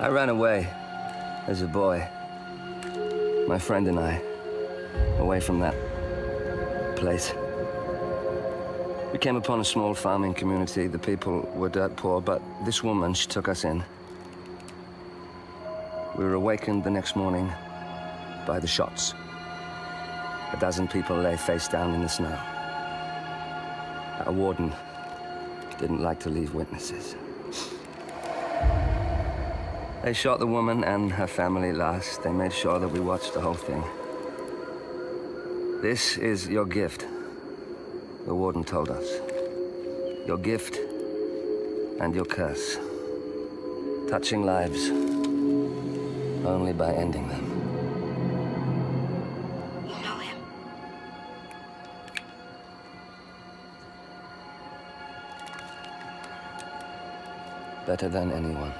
I ran away as a boy, my friend and I, away from that place. We came upon a small farming community. The people were dirt poor, but this woman, she took us in. We were awakened the next morning by the shots. 12 people lay face down in the snow. Our warden didn't like to leave witnesses. They shot the woman and her family last. They made sure that we watched the whole thing. This is your gift, the warden told us. Your gift and your curse. Touching lives only by ending them. You know him? Better than anyone.